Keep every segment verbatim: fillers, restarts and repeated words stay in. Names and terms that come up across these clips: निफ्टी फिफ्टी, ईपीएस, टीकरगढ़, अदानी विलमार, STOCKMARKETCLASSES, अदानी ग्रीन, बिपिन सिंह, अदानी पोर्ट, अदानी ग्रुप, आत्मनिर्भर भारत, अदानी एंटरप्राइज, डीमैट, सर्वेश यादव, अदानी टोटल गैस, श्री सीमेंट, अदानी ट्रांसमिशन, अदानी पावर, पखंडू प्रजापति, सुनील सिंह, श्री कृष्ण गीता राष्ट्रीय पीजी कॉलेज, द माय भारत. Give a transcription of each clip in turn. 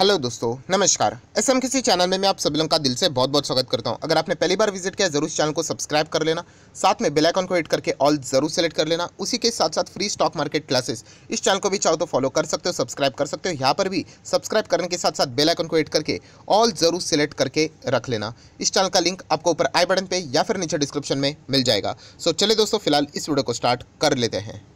Hello दोस्तों नमस्कार। S M किसी चैनल में मैं आप सभी लोगों का दिल से बहुत बहुत स्वागत करता हूं। अगर आपने पहली बार विजिट किया जरूर इस चैनल को सब्सक्राइब कर लेना, साथ में बेल आइकन को हिट करके ऑल जरूर सेलेक्ट कर लेना। उसी के साथ साथ फ्री स्टॉक मार्केट क्लासेस इस चैनल को भी चाहो तो फॉलो कर सकते हो, सब्सक्राइब कर सकते हो। यहाँ पर भी सब्सक्राइब करने के साथ साथ बेल आइकन को हिट करके ऑल जरूर सेलेक्ट करके रख लेना। इस चैनल का लिंक आपको ऊपर आई बटन पर या फिर नीचे डिस्क्रिप्शन में मिल जाएगा। सो चलिए दोस्तों फिलहाल इस वीडियो को स्टार्ट कर लेते हैं।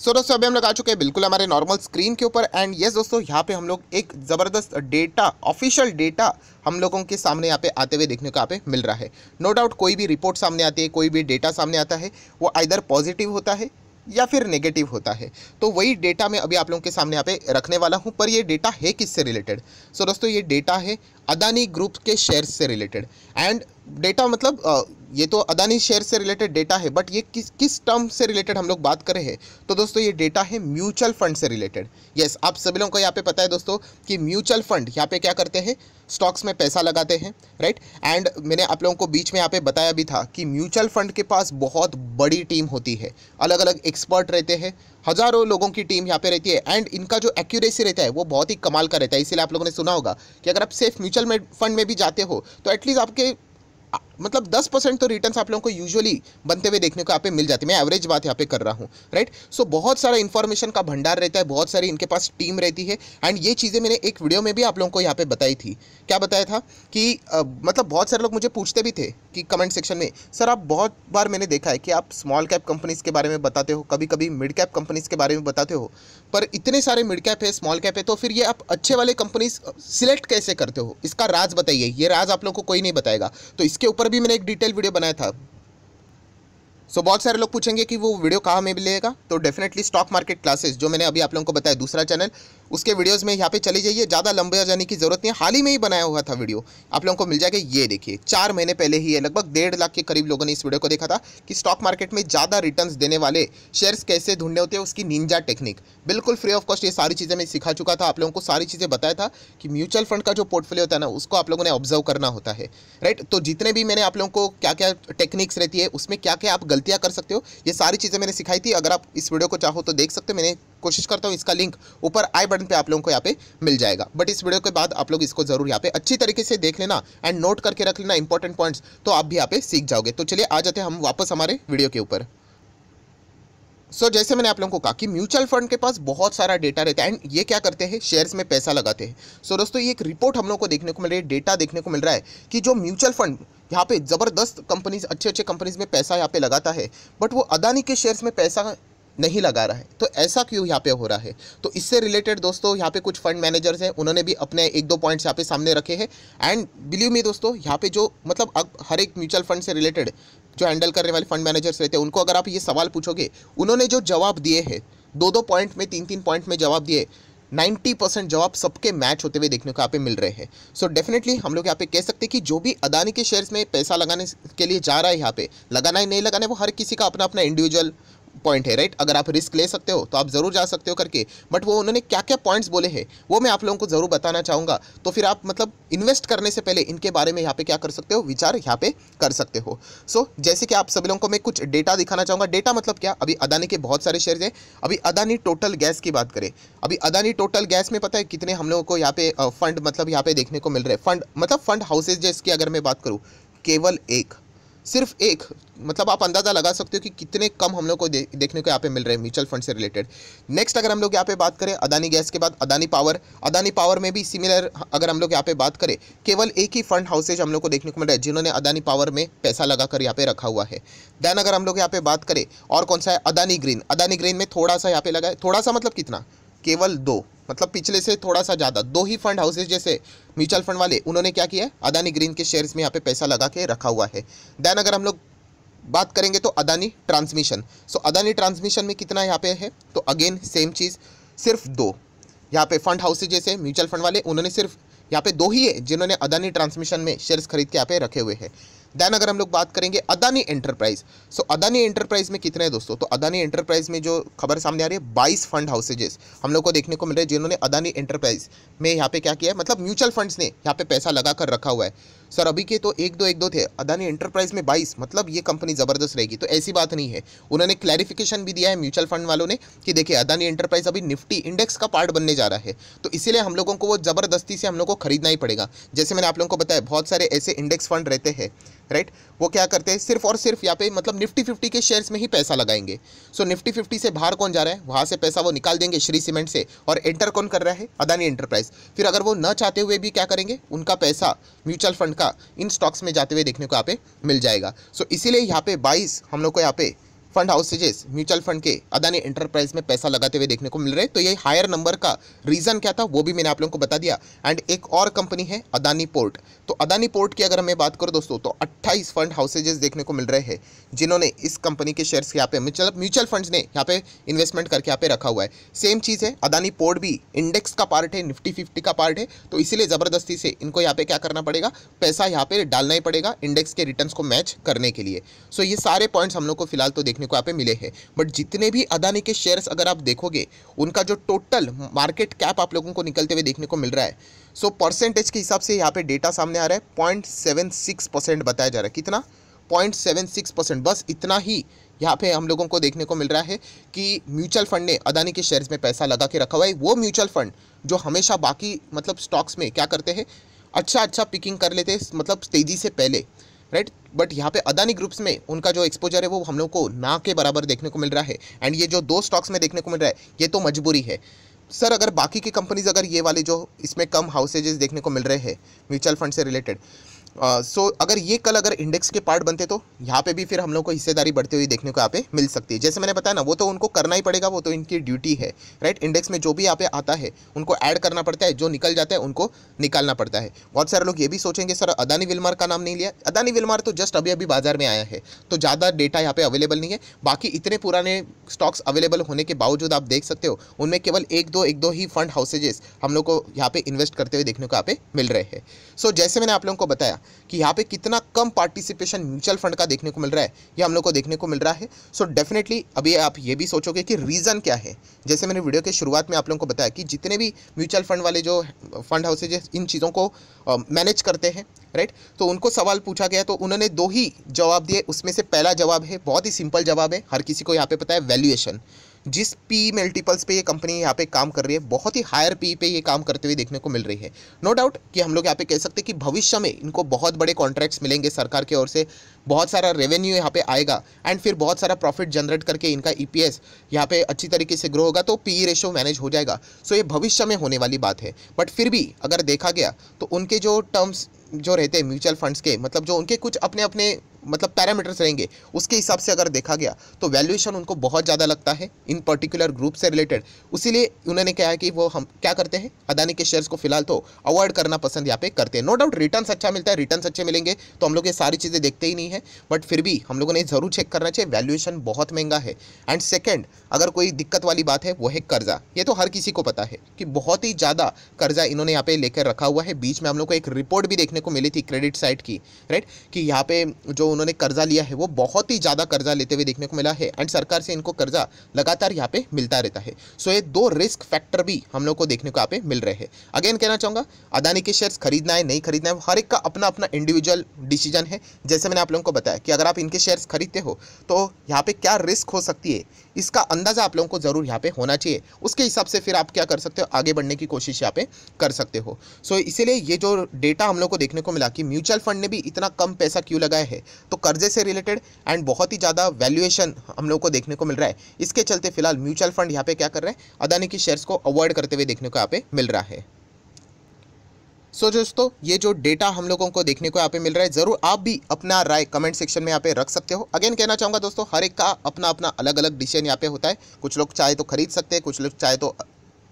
सो so, दोस्तों अभी हम लोग आ चुके हैं बिल्कुल हमारे नॉर्मल स्क्रीन के ऊपर। एंड यस दोस्तों यहाँ पे हम लोग एक ज़बरदस्त डेटा, ऑफिशियल डेटा हम लोगों के सामने यहाँ पे आते हुए देखने को यहाँ पे मिल रहा है। नो डाउट कोई भी रिपोर्ट सामने आती है, कोई भी डेटा सामने आता है, वो आइदर पॉजिटिव होता है या फिर नेगेटिव होता है। तो वही डेटा मैं अभी आप लोगों के सामने यहाँ पे रखने वाला हूँ। पर ये डेटा है किससे रिलेटेड? सो so, दोस्तों ये डेटा है अदानी ग्रुप के शेयर्स से रिलेटेड। एंड डेटा मतलब आ, ये तो अदानी शेयर से रिलेटेड डेटा है, बट ये किस किस टर्म से रिलेटेड हम लोग बात कर रहे हैं? तो दोस्तों ये डेटा है म्यूचुअल फंड से रिलेटेड। यस, आप सभी लोगों को यहाँ पे पता है दोस्तों कि म्यूचुअल फंड यहाँ पे क्या करते हैं, स्टॉक्स में पैसा लगाते हैं, राइट। एंड मैंने आप लोगों को बीच में यहाँ पे बताया भी था कि म्यूचुअल फंड के पास बहुत बड़ी टीम होती है, अलग अलग एक्सपर्ट रहते हैं, हज़ारों लोगों की टीम यहाँ पे रहती है। एंड इनका जो एक्यूरेसी रहता है वो बहुत ही कमाल का रहता है। इसीलिए आप लोगों ने सुना होगा कि अगर आप सिर्फ म्यूचुअल में फंड में भी जाते हो तो एटलीस्ट आपके मतलब दस परसेंट तो रिटर्न्स आप लोगों को यूजुअली बनते हुए देखने को यहाँ पे मिल जाती है। मैं एवरेज बात यहाँ पे कर रहा हूँ, राइट। सो बहुत सारा इन्फॉर्मेशन का भंडार रहता है, बहुत सारी इनके पास टीम रहती है। एंड ये चीज़ें मैंने एक वीडियो में भी आप लोगों को यहाँ पे बताई थी। क्या बताया था कि आ, मतलब बहुत सारे लोग मुझे पूछते भी थे कि कमेंट सेक्शन में, सर आप बहुत बार मैंने देखा है कि आप स्मॉल कैप कंपनीज़ के बारे में बताते हो, कभी कभी मिड कैप कंपनीज़ के बारे में बताते हो, पर इतने सारे मिड कैप है, स्मॉल कैप है, तो फिर ये आप अच्छे वाले कंपनीज सिलेक्ट कैसे करते हो? इसका राज बताइए। ये राज आप लोग को कोई नहीं बताएगा। तो इसके ऊपर भी मैंने एक डिटेल वीडियो बनाया था। सो so, बहुत सारे लोग पूछेंगे कि वो वीडियो कहाँ में मिलेगा? तो डेफिनेटली स्टॉक मार्केट क्लासेस जो मैंने अभी आप लोगों को बताया, दूसरा चैनल, उसके वीडियोस में यहाँ पे चले जाइए। ज़्यादा लंबे जाने की जरूरत नहीं है, हाल ही में ही बनाया हुआ था वीडियो, आप लोगों को मिल जाएगा। ये देखिए चार महीने पहले ही है, लगभग डेढ़ लाख के करीब लोगों ने इस वीडियो को देखा था कि स्टॉक मार्केट में ज़्यादा रिटर्न्स देने वाले शेयर्स कैसे ढूंढने होते हैं, उसकी निंजा टेक्निक बिल्कुल फ्री ऑफ कॉस्ट। ये सारी चीज़ें मैं सिखा चुका था, आप लोगों को सारी चीज़ें बताया था कि म्यूचुअल फंड का जो पोर्टफोलियो होता है ना, उसको आप लोगों ने ऑब्जर्व करना होता है, राइट। तो जितने भी मैंने आप लोगों को क्या क्या टेक्निक्स रहती है, उसमें क्या क्या आप गलतियाँ कर सकते हो, ये सारी चीज़ें मैंने सिखाई थी। अगर आप इस वीडियो को चाहो तो देख सकते हो, मैंने कोशिश करता हूँ इसका लिंक ऊपर आई बटन पे आप लोगों को यहाँ पे मिल जाएगा। बट इस वीडियो के बाद आप लोग इसको जरूर यहाँ पे अच्छी तरीके से देख लेना एंड नोट करके रख लेना इंपॉर्टेंट पॉइंट्स, तो आप भी यहाँ पे सीख जाओगे। तो चलिए आ जाते हैं हम वापस हमारे वीडियो के ऊपर। सो so, जैसे मैंने आप लोगों को कहा कि म्यूचुअल फंड के पास बहुत सारा डेटा रहता है एंड ये क्या करते हैं, शेयर्स में पैसा लगाते हैं। सो so, दोस्तों ये एक रिपोर्ट हम लोग को देखने को मिल रही है, डेटा देखने को मिल रहा है कि जो म्यूचुअल फंड यहाँ पे ज़बरदस्त कंपनीज, अच्छे अच्छे कंपनीज में पैसा यहाँ पे लगाता है, बट वो अदानी के शेयर्स में पैसा नहीं लगा रहा है। तो ऐसा क्यों यहाँ पे हो रहा है? तो इससे रिलेटेड दोस्तों यहाँ पे कुछ फंड मैनेजर्स हैं, उन्होंने भी अपने एक दो पॉइंट्स यहाँ पे सामने रखे हैं। एंड बिलीव मी दोस्तों, यहाँ पे जो मतलब अब हर एक म्यूचुअल फंड से रिलेटेड जो हैंडल करने वाले फंड मैनेजर्स रहते हैं, उनको अगर आप ये सवाल पूछोगे, उन्होंने जो जवाब दिए हैं, दो दो पॉइंट में, तीन तीन पॉइंट में जवाब दिए, नाइन्टी परसेंट जवाब सबके मैच होते हुए देखने को यहाँ पे मिल रहे हैं। सो so, डेफिनेटली हम लोग यहाँ पे कह सकते हैं कि जो भी अदानी के शेयर्स में पैसा लगाने के लिए जा रहा है, यहाँ पे लगाना ही नहीं लगाना है, वो हर किसी का अपना अपना इंडिविजुअल पॉइंट है, राइट। अगर आप रिस्क ले सकते हो तो आप ज़रूर जा सकते हो करके, बट वो उन्होंने क्या क्या पॉइंट्स बोले हैं वो मैं आप लोगों को ज़रूर बताना चाहूँगा। तो फिर आप मतलब इन्वेस्ट करने से पहले इनके बारे में यहाँ पे क्या कर सकते हो, विचार यहाँ पे कर सकते हो। सो so, जैसे कि आप सभी लोगों को मैं कुछ डेटा दिखाना चाहूँगा। डेटा मतलब क्या, अभी अदानी के बहुत सारे शेयर्स हैं। अभी अदानी टोटल गैस की बात करें, अभी अदानी टोटल गैस में पता है कितने हम लोगों को यहाँ पे फंड मतलब यहाँ पे देखने को मिल रहे हैं, फंड मतलब फंड हाउसेज जिसकी अगर मैं बात करूँ, केवल एक, सिर्फ एक, मतलब आप अंदाज़ा लगा सकते हो कि कितने कम हम लोग को दे, देखने को यहाँ पे मिल रहे हैं म्यूचुअल फंड से रिलेटेड। नेक्स्ट अगर हम लोग यहाँ पे बात करें, अदानी गैस के बाद अदानी पावर, अदानी पावर में भी सिमिलर अगर हम लोग यहाँ पे बात करें, केवल एक ही फंड हाउसेज हम लोग को देखने को मिल रहा है जिन्होंने अदानी पावर में पैसा लगा कर यहाँ पे रखा हुआ है। दैन अगर हम लोग यहाँ पे बात करें और कौन सा है, अदानी ग्रीन, अदानी ग्रीन में थोड़ा सा यहाँ पे लगा है, थोड़ा सा मतलब कितना, केवल दो, मतलब पिछले से थोड़ा सा ज़्यादा, दो ही फंड हाउसेज जैसे म्यूचुअल फंड वाले उन्होंने क्या किया है, अदानी ग्रीन के शेयर्स में यहाँ पे पैसा लगा के रखा हुआ है। दैन अगर हम लोग बात करेंगे तो अदानी ट्रांसमिशन, so अदानी ट्रांसमिशन में कितना यहाँ पे है, तो अगेन सेम चीज़, सिर्फ दो यहाँ पे फंड हाउसेज जैसे म्यूचुअल फंड वाले, उन्होंने सिर्फ यहाँ पे दो ही है जिन्होंने अदानी ट्रांसमिशन में शेयर्स खरीद के यहाँ पे रखे हुए हैं। देन अगर हम लोग बात करेंगे अदानी एंटरप्राइज, so अदानी एंटरप्राइज में कितने हैं दोस्तों, तो अदानी एंटरप्राइज में जो खबर सामने आ रही है बाईस फंड हाउसेजेस हम लोग को देखने को मिल रहे हैं जिन्होंने अदानी एंटरप्राइज में यहाँ पे क्या किया है, मतलब म्यूचुअल फंड्स ने यहाँ पे पैसा लगा कर रखा हुआ है। सर अभी के तो एक दो एक दो थे, अदानी एंटरप्राइज में बाईस, मतलब ये कंपनी ज़बरदस्त रहेगी, तो ऐसी बात नहीं है। उन्होंने क्लैरिफिकेशन भी दिया है म्यूचुअल फंड वालों ने कि देखिए अदानी एंटरप्राइज अभी निफ्टी इंडेक्स का पार्ट बनने जा रहा है, तो इसीलिए हम लोगों को वो ज़बरदस्ती से हम लोग को खरीदना ही पड़ेगा। जैसे मैंने आप लोगों को बताया बहुत सारे ऐसे इंडेक्स फंड रहते हैं राइट, वो क्या करते हैं सिर्फ और सिर्फ यहाँ पे मतलब निफ्टी फिफ्टी के शेयर्स में ही पैसा लगाएंगे। सो निफ्टी फिफ्टी से बाहर कौन जा रहा है, वहाँ से पैसा वो निकाल देंगे श्री सीमेंट से, और एंटर कौन कर रहा है, अदानी एंटरप्राइज। फिर अगर वो न चाहते हुए भी क्या करेंगे, उनका पैसा म्यूचुअल फंड का इन स्टॉक्स में जाते हुए देखने को यहाँ पे मिल जाएगा। सो इसीलिए यहाँ पे बाईस हम लोग को यहाँ पे फंड हाउसेजेस म्यूचुअल फंड के अदानी एंटरप्राइज में पैसा लगाते हुए देखने को मिल रहे हैं। तो ये हायर नंबर का रीज़न क्या था वो भी मैंने आप लोगों को बता दिया। एंड एक और कंपनी है अदानी पोर्ट, तो अदानी पोर्ट की अगर मैं बात करूँ दोस्तों तो अट्ठाईस फंड हाउसेजेस देखने को मिल रहे हैं जिन्होंने इस कंपनी के शेयर्स यहाँ पे मतलब म्यूचुअल फंड्स ने यहाँ पे इन्वेस्टमेंट करके यहाँ पे रखा हुआ है। सेम चीज़ है, अदानी पोर्ट भी इंडेक्स का पार्ट है, निफ्टी फिफ्टी का पार्ट है, तो इसीलिए ज़बरदस्ती से इनको यहाँ पे क्या करना पड़ेगा, पैसा यहाँ पे डालना ही पड़ेगा इंडेक्स के रिटर्न्स को मैच करने के लिए। सो ये सारे पॉइंट्स हम लोग को फिलहाल तो देखने को यहाँ पे मिले हैं। बट जितने भी अदानी के शेयर्स अगर आप देखोगे उनका जो टोटल मार्केट कैप आप लोगों को निकलते हुए देखने को मिल रहा है, सो परसेंटेज के हिसाब से यहाँ पे डेटा सामने आ रहा है पॉइंट सेवन सिक्स परसेंट बताया जा रहा है। कितना? Point seven six percent. बस इतना ही यहाँ पे हम लोगों को देखने को मिल रहा है कि म्यूचुअल फंड ने अदानी के शेयर्स में पैसा लगा के रखा हुआ है। वो म्यूचुअल फंड जो हमेशा बाकी मतलब स्टॉक्स में क्या करते हैं, अच्छा अच्छा पिकिंग कर लेते हैं मतलब तेज़ी से पहले राइट, बट यहाँ पे अदानी ग्रुप्स में उनका जो एक्सपोजर है वो हम लोग को ना के बराबर देखने को मिल रहा है। एंड ये जो दो स्टॉक्स में देखने को मिल रहा है ये तो मजबूरी है। सर अगर बाकी की कंपनीज अगर ये वाले जो इसमें कम हाउसेजेस देखने को मिल रहे हैं म्यूचुअल फंड से रिलेटेड, सो uh, so, अगर ये कल अगर इंडेक्स के पार्ट बनते तो यहाँ पे भी फिर हम लोग को हिस्सेदारी बढ़ते हुए देखने को यहाँ पे मिल सकती है। जैसे मैंने बताया ना, वो तो उनको करना ही पड़ेगा, वो तो इनकी ड्यूटी है राइट। इंडेक्स में जो भी यहाँ पे आता है उनको ऐड करना पड़ता है, जो निकल जाता है उनको निकालना पड़ता है। बहुत सारे लोग ये भी सोचेंगे सर अदानी विलमार का नाम नहीं लिया। अदानी विलमार तो जस्ट अभी अभी बाजार में आया है तो ज़्यादा डेटा यहाँ पर अवेलेबल नहीं है। बाकी इतने पुराने स्टॉक्स अवेलेबल होने के बावजूद आप देख सकते हो उनमें केवल एक दो एक दो ही फंड हाउसेजेस हम लोग को यहाँ पर इन्वेस्ट करते हुए देखने को यहाँ पे मिल रहे हैं। सो जैसे मैंने आप लोगों को बताया कि यहाँ पे कितना कम पार्टिसिपेशन म्यूचुअल फंड का देखने को मिल रहा है, ये हम लोग को देखने को मिल रहा है। सो डेफिनेटली अभी आप ये भी सोचोगे कि रीज़न क्या है। जैसे मैंने वीडियो के शुरुआत में आप लोगों को बताया कि जितने भी म्यूचुअल फंड वाले जो फंड हाउसेज इन चीज़ों को मैनेज करते हैं राइट, तो उनको सवाल पूछा गया तो उन्होंने दो ही जवाब दिए। उसमें से पहला जवाब है, बहुत ही सिंपल जवाब है, हर किसी को यहाँ पे पता है, वैल्यूएशन। जिस पी मल्टीपल्स पे ये कंपनी यहाँ पे काम कर रही है बहुत ही हायर पी पे ये काम करते हुए देखने को मिल रही है। नो डाउट कि हम लोग यहाँ पे कह सकते हैं कि भविष्य में इनको बहुत बड़े कॉन्ट्रैक्ट्स मिलेंगे सरकार की ओर से, बहुत सारा रेवेन्यू यहाँ पे आएगा एंड फिर बहुत सारा प्रॉफिट जनरेट करके इनका ईपीएस यहाँ पे अच्छी तरीके से ग्रो होगा तो पी रेशो मैनेज हो जाएगा। सो ये भविष्य में होने वाली बात है। बट फिर भी अगर देखा गया तो उनके जो टर्म्स जो रहते हैं म्यूचुअल फंड्स के, मतलब जो उनके कुछ अपने अपने मतलब पैरामीटर्स रहेंगे, उसके हिसाब से अगर देखा गया तो वैल्यूएशन उनको बहुत ज़्यादा लगता है इन पर्टिकुलर ग्रुप से रिलेटेड। उसीलिए उन्होंने कहा है कि वो हम क्या करते हैं, अदानी के शेयर्स को फिलहाल तो अवॉइड करना पसंद यहाँ पे करते हैं। नो डाउट रिटर्न्स अच्छा मिलता है, रिटर्न्स अच्छे मिलेंगे तो हम लोग ये सारी चीज़ें देखते ही नहीं है, बट फिर भी हम लोगों ने ज़रूर चेक करना चाहिए, वैल्यूएशन बहुत महंगा है। एंड सेकेंड अगर कोई दिक्कत वाली बात है वो है कर्जा। ये तो हर किसी को पता है कि बहुत ही ज़्यादा कर्जा इन्होंने यहाँ पे लेकर रखा हुआ है। बीच में हम लोग को एक रिपोर्ट भी देखने को मिली थी क्रेडिट साइड की राइट, कि यहाँ पे जो उन्होंने कर्जा लिया है वो बहुत ही ज़्यादा कर्जा लेते हुए देखने को मिला है एंड सरकार से इनको कर्जा लगातार यहाँ पे मिलता रहता है। सो ये दो रिस्क फैक्टर भी हम लोग को देखने को यहाँ पे मिल रहे हैं। अगेन कहना चाहूँगा, अदानी के शेयर्स खरीदना है नहीं खरीदना है हर एक का अपना अपना इंडिविजुअल डिसीजन है। जैसे मैंने आप लोगों को बताया कि अगर आप इनके शेयर्स खरीदते हो तो यहाँ पर क्या रिस्क हो सकती है इसका अंदाज़ा आप लोगों को ज़रूर यहाँ पे होना चाहिए। उसके हिसाब से फिर आप क्या कर सकते हो, आगे बढ़ने की कोशिश यहाँ पे कर सकते हो। सो इसीलिए ये जो डेटा हम लोग को देखने को मिला कि म्यूचुअल फंड ने भी इतना कम पैसा क्यों लगाया है, तो कर्जे से रिलेटेड एंड बहुत ही ज़्यादा वैल्यूएशन हम लोग को देखने को मिल रहा है। इसके चलते फिलहाल म्यूचुअल फंड यहाँ पे क्या कर रहे हैं, अदानी की शेयर्स को अवॉइड करते हुए देखने को यहाँ पे मिल रहा है। सो so, दोस्तों ये जो डेटा हम लोगों को देखने को यहाँ पे मिल रहा है, ज़रूर आप भी अपना राय कमेंट सेक्शन में यहाँ पे रख सकते हो। अगेन कहना चाहूँगा दोस्तों, हर एक का अपना अपना अलग अलग डिसीजन यहाँ पे होता है। कुछ लोग चाहे तो खरीद सकते हैं, कुछ लोग चाहे तो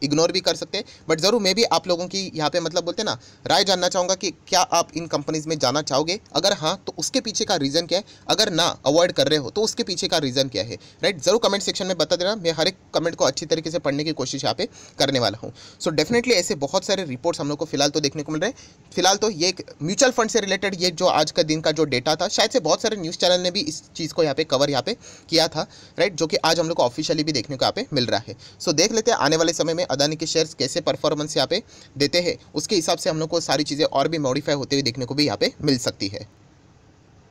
इग्नोर भी कर सकते हैं, बट ज़रूर मैं भी आप लोगों की यहाँ पे मतलब बोलते हैं ना राय जानना चाहूँगा कि क्या आप इन कंपनीज़ में जाना चाहोगे, अगर हाँ तो उसके पीछे का रीज़न क्या है, अगर ना अवॉइड कर रहे हो तो उसके पीछे का रीज़न क्या है, राइट। ज़रूर कमेंट सेक्शन में बता देना, मैं हर एक कमेंट को अच्छी तरीके से पढ़ने की कोशिश यहाँ पे करने वाला हूँ। सो डेफिनेटली ऐसे बहुत सारे रिपोर्ट्स हम लोग को फिलहाल तो देखने को मिल रहे हैं। फिलहाल तो ये म्यूचुअल फंड से रिलेटेड ये जो आज का दिन का जो डेटा था, शायद से बहुत सारे न्यूज़ चैनल ने भी इस चीज़ को यहाँ पे कवर यहाँ पे किया था, राइट, जो कि आज हम लोग को ऑफिशियली भी देखने को यहाँ पे मिल रहा है। सो देख लेते हैं आने वाले समय में अदानी के शेयर्स कैसे परफॉर्मेंस यहाँ पे देते हैं, उसके हिसाब से हम लोग को सारी चीज़ें और भी मॉडिफाई होते हुए देखने को भी यहाँ पे मिल सकती है।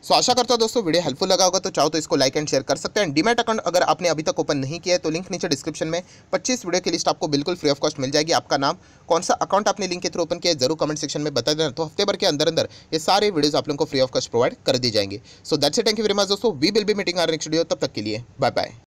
सो so, आशा करता हूँ दोस्तों वीडियो हेल्पफुल लगा होगा, तो चाहो तो इसको लाइक एंड शेयर कर सकते हैं। डीमैट अकाउंट अगर आपने अभी तक ओपन नहीं किया है तो लिंक नीचे डिस्क्रिप्शन में पच्चीस वीडियो की लिस्ट आपको बिल्कुल फ्री ऑफ कॉस्ट मिल जाएगी। आपका नाम, कौन सा अकाउंट आपने लिंक के थ्रू ओपन किया है, जरूर कमेंट सेक्शन में बता देना, तो हफ्ते भर के अंदर अंदर ये सारे वीडियोज़ आप लोगों को फ्री ऑफ कॉस्ट प्रोवाइड कर दी जाएंगे। So that's it, thank you very much दोस्तों, we will be meeting our next video, तब तक के लिए बाय बाय।